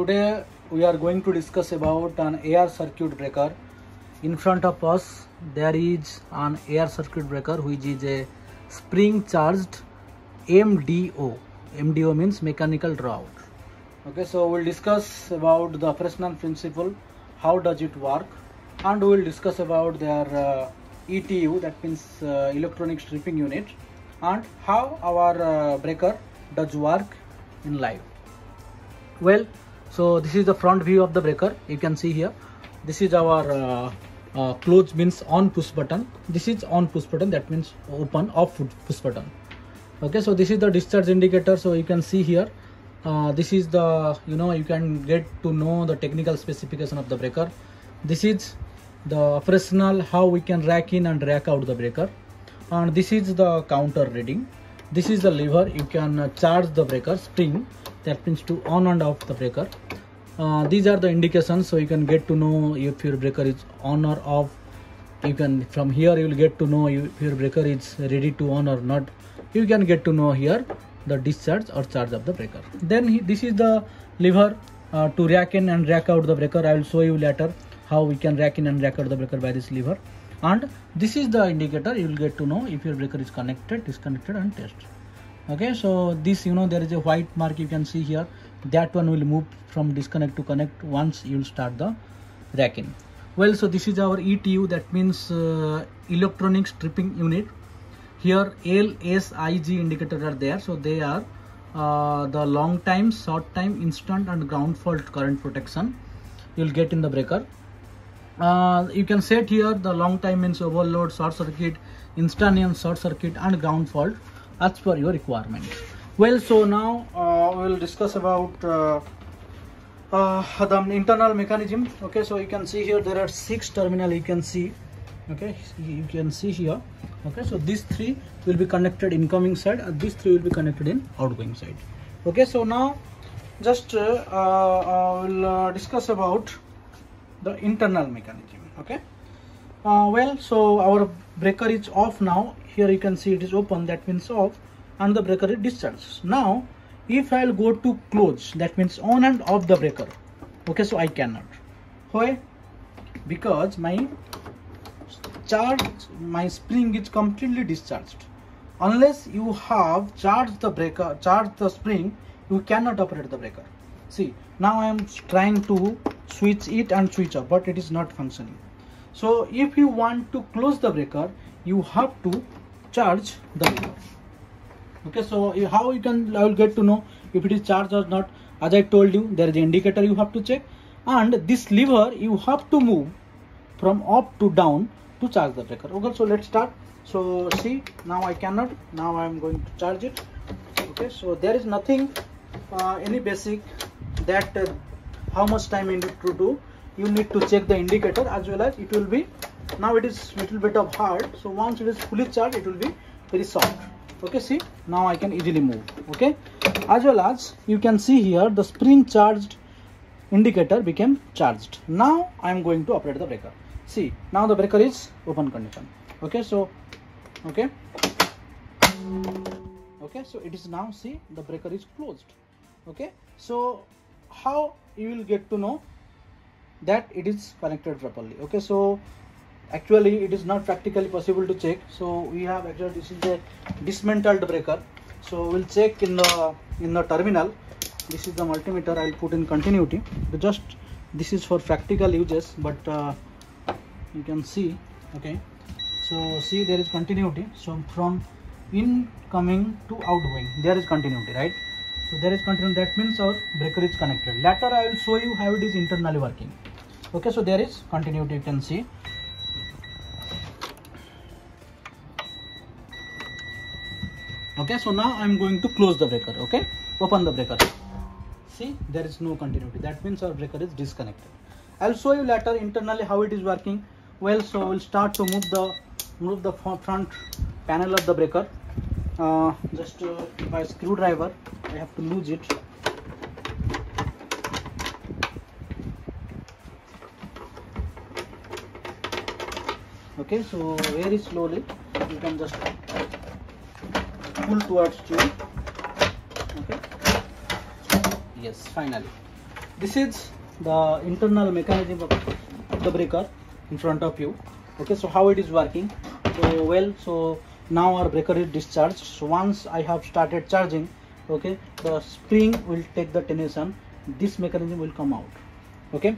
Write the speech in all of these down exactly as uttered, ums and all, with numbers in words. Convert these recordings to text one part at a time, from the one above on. Today we are going to discuss about an A R circuit breaker. In front of us there is an A R circuit breaker which is a spring charged M D O. M D O means mechanical drawout. Okay, so we'll discuss about the operational principle, how does it work, and we'll discuss about their uh, E T U, that means uh, electronic stripping unit, and how our uh, breaker does work in live. Well, so this is the front view of the breaker. You can see here, this is our uh, uh, close means on push button, this is on push button, that means open, off push button. Okay, so this is the discharge indicator. So you can see here, uh, this is the, you know, you can get to know the technical specification of the breaker. This is the operational, how we can rack in and rack out the breaker, and this is the counter reading. This is the lever, you can charge the breaker spring, that means to on and off the breaker. Uh, these are the indications, so you can get to know if your breaker is on or off. You can, from here you will get to know if your breaker is ready to on or not. You can get to know here the discharge or charge of the breaker. Then he, this is the lever uh, to rack in and rack out the breaker. I will show you later how we can rack in and rack out the breaker by this lever. And this is the indicator, you will get to know if your breaker is connected, disconnected, and test. Okay, so this, you know, there is a white mark you can see here, that one will move from disconnect to connect once you will start the rack in. Well, so this is our E T U, that means uh, electronic stripping unit. Here L S I G indicators are there, so they are uh, the long time, short time, instant, and ground fault current protection you will get in the breaker. Uh, you can set here the long time means overload, short circuit, instantaneous short circuit, and ground fault as per your requirement. Well, so now uh, we will discuss about uh, uh, the internal mechanism. Okay, so you can see here there are six terminals, you can see. Okay, you can see here. Okay, so these three will be connected incoming side, and these three will be connected in outgoing side. Okay, so now just uh, uh, we'll uh, discuss about the internal mechanism. Okay, uh, well, so our breaker is off now. Here you can see it is open, that means off, and the breaker is discharged. Now if I'll go to close, that means on and off the breaker. Okay, so I cannot. Why? Because my charge, my spring is completely discharged. Unless you have charged the breaker, charged the spring, you cannot operate the breaker. See, now I am trying to switch it and switch off, but it is not functioning. So if you want to close the breaker, you have to charge the breaker. Okay, so how you can, I will get to know if it is charged or not. As I told you, there is the indicator you have to check, and this lever you have to move from up to down to charge the breaker. Okay, so let's start. So see, now I cannot, now I am going to charge it. Okay, so there is nothing uh, any basic that uh, how much time you need to do. You need to check the indicator as well as it will be, now it is little bit of hard, so once it is fully charged it will be very soft. Okay, see, now I can easily move. Okay, as well as you can see here the spring charged indicator became charged. Now I am going to operate the breaker. See, now the breaker is open condition. Okay, so okay okay so it is now, see, the breaker is closed. Okay, so how you will get to know that it is connected properly? Okay, so actually it is not practically possible to check, so we have actually, this is a dismantled breaker, so we'll check in the in the terminal. This is the multimeter, I'll put in continuity, but just this is for practical uses, but uh, you can see. Okay, so see, there is continuity, so from incoming to outgoing there is continuity, right? So there is continuity, that means our breaker is connected. Later I will show you how it is internally working. Okay, so there is continuity, you can see. Okay, so now I am going to close the breaker. Okay, open the breaker. See, there is no continuity, that means our breaker is disconnected. I will show you later internally how it is working. Well, so we will start to move the move the front panel of the breaker. Uh, just uh, by screwdriver I have to lose it. Okay, so very slowly you can just pull towards you. Okay, yes, finally. This is the internal mechanism of the breaker in front of you. Okay, so how it is working? So well, so now our breaker is discharged. So once I have started charging, okay, the spring will take the tension. This mechanism will come out. Okay,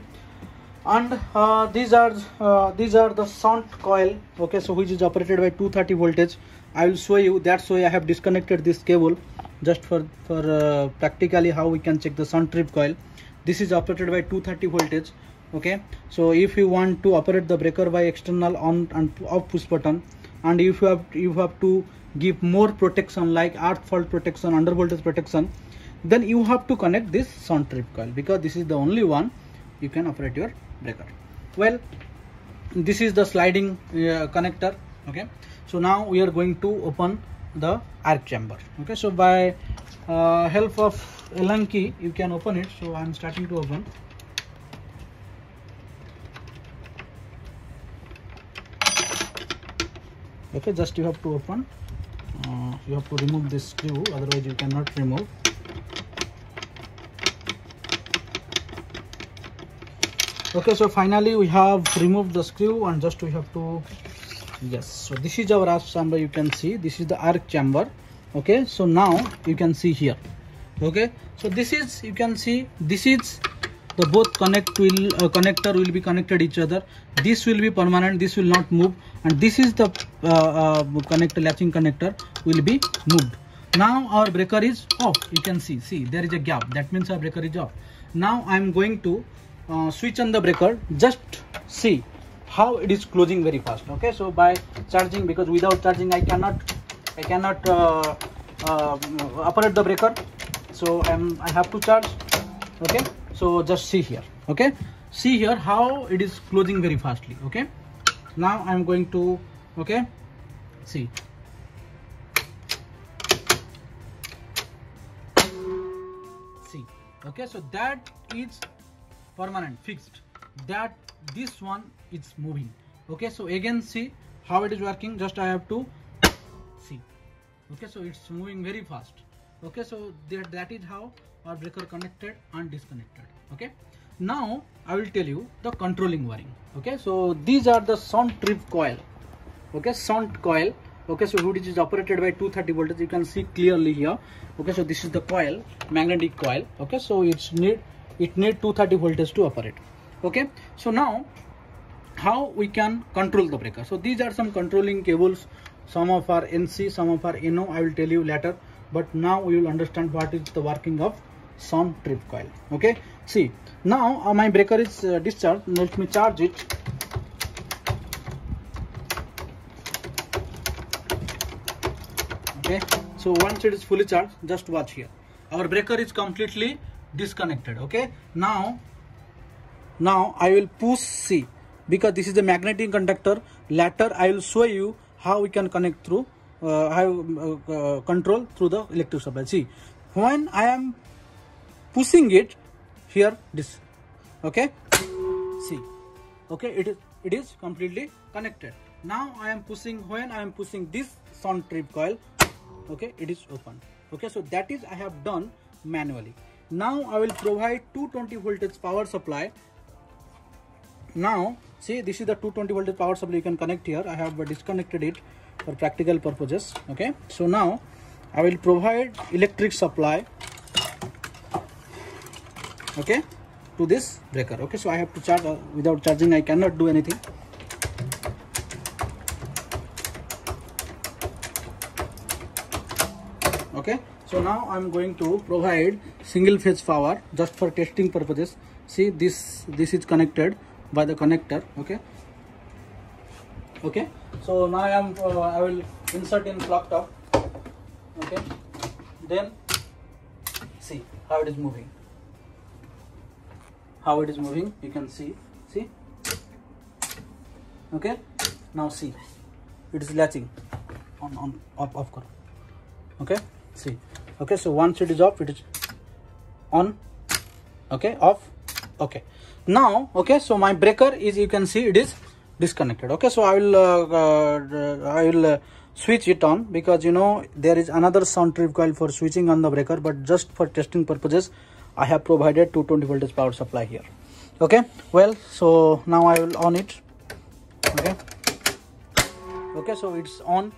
and uh, these are uh, these are the shunt coil. Okay, so which is operated by two thirty voltage. I will show you. That's why I have disconnected this cable, just for for uh, practically how we can check the shunt trip coil. This is operated by two thirty voltage. Okay, so if you want to operate the breaker by external on and off push button, and if you have you have to give more protection like earth fault protection, under voltage protection, then you have to connect this shunt trip coil, because this is the only one you can operate your breaker. Well, this is the sliding uh, connector. Okay, so now we are going to open the arc chamber. Okay, so by uh, help of Allen key you can open it. So I am starting to open. Okay, just you have to open, uh, you have to remove this screw, otherwise you cannot remove. Okay, so finally we have removed the screw, and just we have to, yes, so this is our arc chamber. You can see this is the arc chamber. Okay, so now you can see here. Okay, so this is, you can see this is the both connect will uh, connector will be connected each other. This will be permanent, this will not move, and this is the uh, uh, connector, latching connector will be moved. Now our breaker is off. You can see see there is a gap, that means our breaker is off. Now I am going to uh, switch on the breaker. Just see how it is closing very fast. Okay, so by charging, because without charging I cannot I cannot uh, uh, operate the breaker. So I am I have to charge. Okay, so just see here. Okay, see here how it is closing very fastly. Okay, now I am going to, okay, see, see okay, so that is permanent, fixed, that this one is moving. Okay, so again see how it is working. Just I have to see. Okay, so it's moving very fast. Okay, so that, that is how our breaker connected and disconnected. Okay, now I will tell you the controlling wiring. Okay, so these are the shunt trip coil. Okay, shunt coil. Okay, so which is operated by two thirty voltage. You can see clearly here. Okay, so this is the coil, magnetic coil. Okay, so it's need it need two thirty voltage to operate. Okay, so now how we can control the breaker. So these are some controlling cables. Some of are N C, some of are N O. I will tell you later. But now we will understand what is the working of shunt trip coil. Okay, see, now uh, my breaker is uh, discharged. Let me charge it. Okay, so once it is fully charged, just watch here. Our breaker is completely disconnected. Okay, now now I will push, see, because this is the magnetic conductor. Later I will show you how we can connect through Uh, have uh, control through the electric supply. See, when I am pushing it here, this, okay, see, okay, it is it is completely connected. Now I am pushing, when I am pushing this shunt trip coil, okay, it is open. Okay, so that is I have done manually. Now I will provide two twenty voltage power supply. Now see, this is the two twenty voltage power supply. You can connect here. I have disconnected it for practical purposes. Okay, so now I will provide electric supply, okay, to this breaker. Okay, so I have to charge. Uh, without charging I cannot do anything. Okay, so now I am going to provide single phase power just for testing purposes. See, this this is connected by the connector. Okay, okay, so now I am uh, I will insert in clock top. Okay, then see how it is moving. How it is moving, you can see. See. Okay, now see, it is latching on on off off curve. Okay, see. Okay, so once it is off, it is on. Okay, off. Okay, now okay, so my breaker is, you can see, it is disconnected. Okay, so I will uh, uh, I will uh, switch it on, because you know there is another shunt trip coil for switching on the breaker, but just for testing purposes I have provided two twenty voltage power supply here. Okay, well, so now I will on it. Okay, okay, so it's on.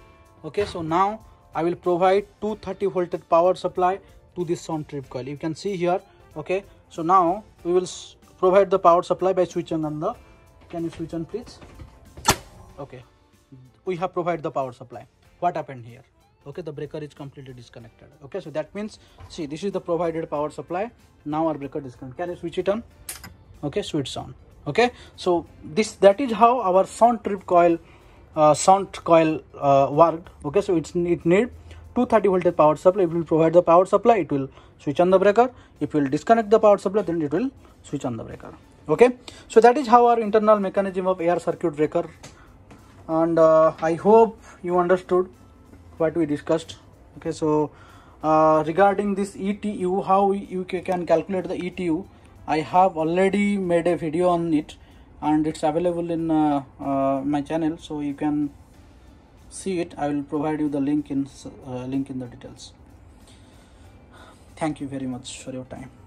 Okay, so now I will provide two thirty voltage power supply to this sound trip coil. You can see here. Okay, so now we will provide the power supply by switching on the, can you switch on please? Okay, we have provided the power supply. What happened here? Okay, the breaker is completely disconnected. Okay, so that means, see, this is the provided power supply. Now our breaker disconnected. Can you switch it on? Okay, switch on. Okay, so this, that is how our sound trip coil, uh, sound coil uh, worked. Okay, so it's it need two thirty voltage power supply. It will provide the power supply. It will switch on the breaker. If you will disconnect the power supply, then it will switch on the breaker. Okay, so that is how our internal mechanism of A R circuit breaker. And uh, I hope you understood what we discussed. Okay, so uh, regarding this E T U, how you can calculate the E T U, I have already made a video on it and it's available in uh, uh, my channel, so you can see it. I will provide you the link in uh, link in the details. Thank you very much for your time.